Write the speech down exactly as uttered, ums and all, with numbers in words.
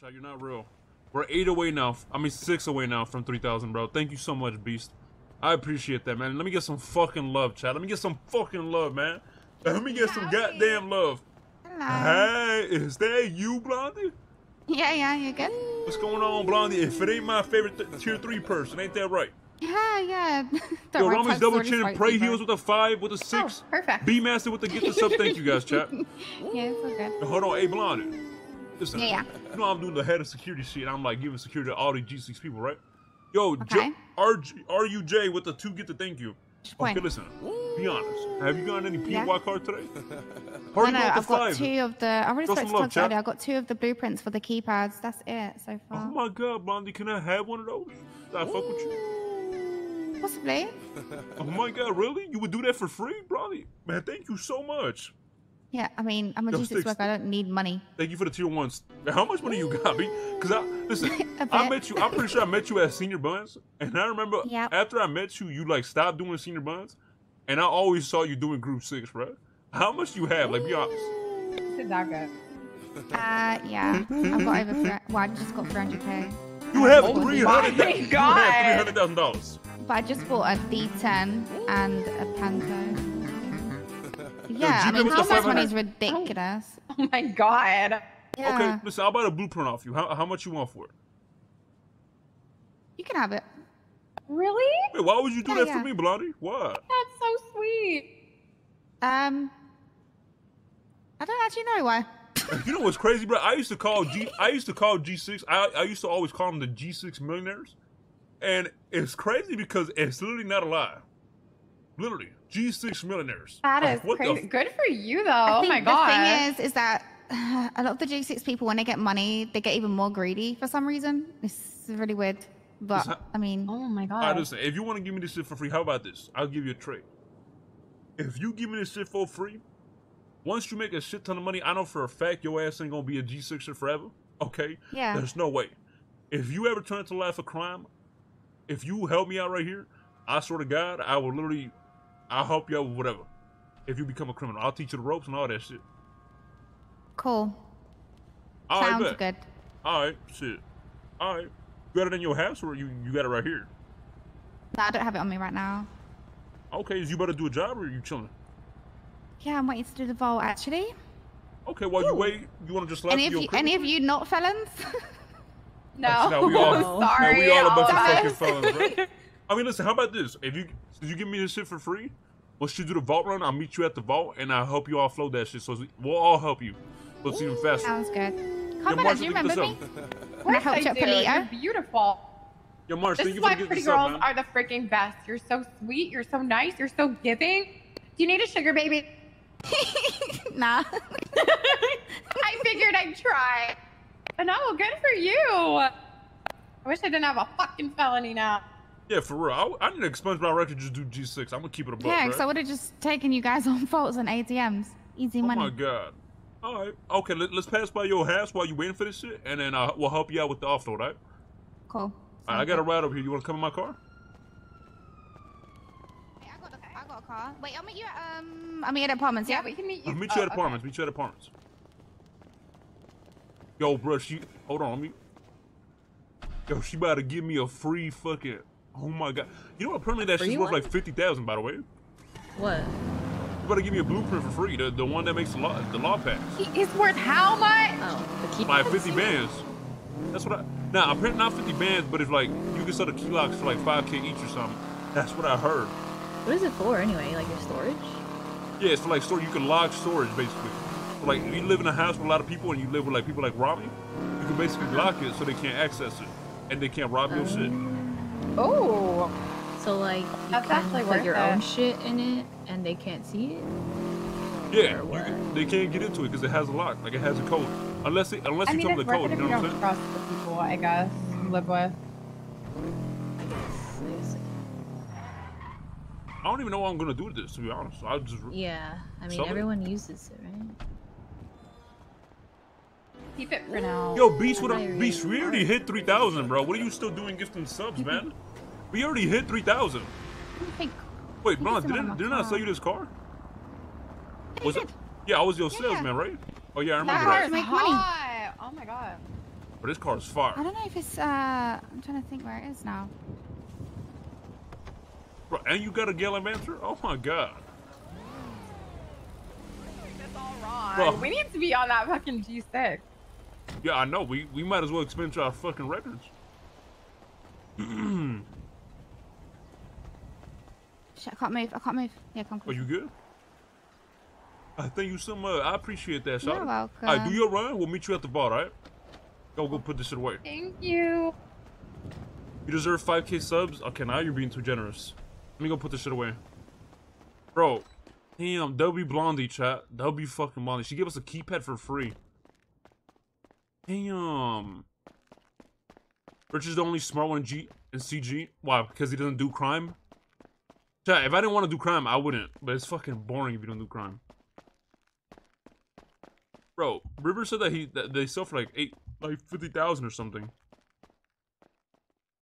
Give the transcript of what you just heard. child, you're not real. We're eight away now. I mean, six away now from three thousand, bro. Thank you so much, Beast. I appreciate that, man. Let me get some fucking love, child. Let me get some fucking love, man. Let me get some goddamn love. Hello. Hey, is that you, Blondie? Yeah, yeah, you good? What's going on, Blondie? If it ain't my favorite th tier three person, ain't that right? Yeah, yeah. The Yo, Rami's double chin and Prey heels with a five, with a six. Oh, perfect. B Master with the get this up. Thank you guys, chat. Yeah, it's all good. Now, hold on, hey, Blondie. Listen, yeah, yeah. You know I'm doing the head of security shit, and I'm like giving security to all these G six people, right? Yo, okay. R U J with the two get the thank you. Okay, point. Listen, be honest. Have you gotten any P Y yeah. card today? No, no, I've got five. two of the. I already spoke to Todd Friday. I got two of the blueprints for the keypads. That's it so far. Oh my god, Blondie, can I have one of those? Did I Ooh. fuck with you? Possibly. Oh my god, really? You would do that for free, Blondie? Man, thank you so much. Yeah, I mean, I'm a G six worker. I don't need money. Thank you for the tier ones. How much money you got, B? Because I listen, I met you. I'm pretty sure I met you at Senior Buns, and I remember yep. after I met you, you like stopped doing Senior Buns, and I always saw you doing Group Six, right? How much do you have? Like, be honest. It's not good. Uh, yeah, I've got over. Well, I just got three hundred K. You have oh, three hundred. My God. You have three hundred thousand dollars. But I just bought a D ten and a Panto. Yeah, I mean, how much money is ridiculous? Oh, oh my god. Yeah. Okay, listen, I'll buy the blueprint off you. How, how much you want for it? You can have it. Really? Wait, why would you do yeah, that yeah. for me, Blondie? Why? That's so sweet. Um, I don't actually know why. You know what's crazy, bro? I used to call G. I used to call G six. I I used to always call them the G six millionaires, and it's crazy because it's literally not a lie. Literally. G six millionaires. That is like, crazy. Good for you, though. I think oh my god. The thing is, is that a lot of the G six people, when they get money, they get even more greedy for some reason. It's really weird, but not, I mean, oh my god. Right, listen, if you want to give me this shit for free, how about this? I'll give you a trade. If you give me this shit for free, once you make a shit ton of money, I know for a fact your ass ain't gonna be a G sixer forever. Okay? Yeah. There's no way. If you ever turn to life a crime, if you help me out right here, I swear to God, I will literally. I'll help you out with whatever. If you become a criminal, I'll teach you the ropes and all that shit. Cool. All Sounds right, good. All right, shit. All right. You got it in your house or you, you got it right here? No, I don't have it on me right now. Okay, is you better do a job or are you chilling? Yeah, I'm waiting to do the vault, actually. Okay, while Ooh. you wait, you want to just slap your you, Any of you not felons? No. No, we all, no. Sorry, no, we all, all a bunch of fucking felons, right? I mean, listen, how about this? If you you give me this shit for free, once you do the vault run, I'll meet you at the vault, and I'll help you all offload that shit. So we'll all help you. But it's even faster. Sounds good. Come on, do you remember me? I helped you up for Leo. You're beautiful. Yo, Marsh, this is why pretty girls up, are the freaking best. You're so sweet. You're so nice. You're so giving. Do you need a sugar baby? Nah. I figured I'd try. But no, good for you. I wish I didn't have a fucking felony now. Yeah, for real. I, I need to expunge my record. Just do G six. I'm gonna keep it a buck. Yeah, because right? I would have just taken you guys on faults and A T Ms. Easy money. Oh my god. All right. Okay, let, let's pass by your house while you waiting for this shit, and then uh, we'll help you out with the offload, right? Cool. All right, I got a ride over here. You wanna come in my car? Hey, I got a, I got a car. Wait, I'll meet you at um. I mean at apartments. Yeah, yeah, we can meet you. I'll meet you oh, at apartments. Okay. Meet you at apartments. Yo, bro, she. Hold on, let me. Yo, she about to give me a free fucking. Oh my god. You know apparently that free shit's worth one? Like fifty thousand, by the way. What? You better give me a blueprint for free, the, the one that makes the law, the law pass. It's worth how much? Oh, the key Like fifty bands. That's what I, now nah, apparently not fifty bands, but if like, you can sell the key locks for like five K each or something. That's what I heard. What is it for anyway, like your storage? Yeah, it's for like storage, you can log storage basically. So, like if you live in a house with a lot of people and you live with like people like Rami, you can basically lock it so they can't access it and they can't rob um. your shit. Oh, so like you That's can actually put your it. own shit in it, and they can't see it. Yeah, you, they can't get into it because it has a lock, like it has a code. Unless it, unless I you mean, tell them the code, you know what I'm saying? You don't trust the people, I guess, you live with. I guess. I guess. I don't even know what I'm gonna do with this, to be honest. I just yeah. I mean, everyone it. uses it, right? Keep it for now. Yo, Beast, what a, Beast, we already hit three thousand, bro. What are you still doing gifting subs, man? We already hit three thousand. Wait, Blond, didn't did I sell you this car? Was it? Yeah, I was your salesman, right? Oh, yeah, I remember that. That car is hot. Oh, my God. But this car is fire. I don't know if it's, uh, I'm trying to think where it is now. Bro, and you got a Gallimancer? Oh my god. That's all wrong. Bro. We need to be on that fucking G six. Yeah, I know. We, we might as well expense our fucking records. Shit, I can't move. I can't move. Yeah, come on. Are you good? I thank you so much. I appreciate that, Shada. You're welcome. All right, do your run. We'll meet you at the bar, all right? Go, go put this away. Thank you. You deserve five K subs? Okay, now you're being too generous. Let me go put this shit away. Bro. Damn, W Blondie, chat. W fucking Blondie. She gave us a keypad for free. Damn. Rich is the only smart one in G and C G. Why? Because he doesn't do crime? Chat, if I didn't want to do crime, I wouldn't. But it's fucking boring if you don't do crime. Bro, River said that he that they sell for like eight, like fifty thousand or something.